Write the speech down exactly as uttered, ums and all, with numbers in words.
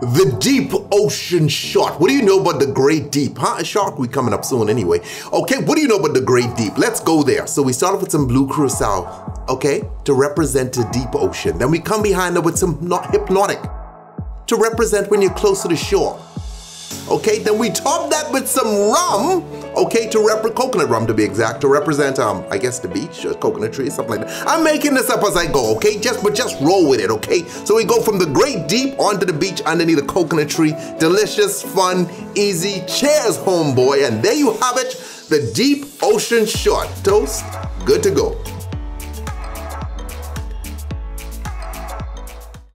The deep ocean shark. What do you know about the great deep? Huh? A shark we coming up soon anyway. Okay, what do you know about the great deep? Let's go there. So we start off with some blue curacao, okay, to represent the deep ocean. Then we come behind it with some Hpnotiq to represent when you're close to the shore. Okay, then we top that with some rum, okay, to rep coconut rum to be exact, to represent, um, I guess the beach, or coconut tree, something like that. I'm making this up as I go, okay, just, but just roll with it, okay? So we go from the great deep onto the beach underneath a coconut tree. Delicious, fun, easy, cheers, homeboy, and there you have it, the deep ocean short toast, good to go.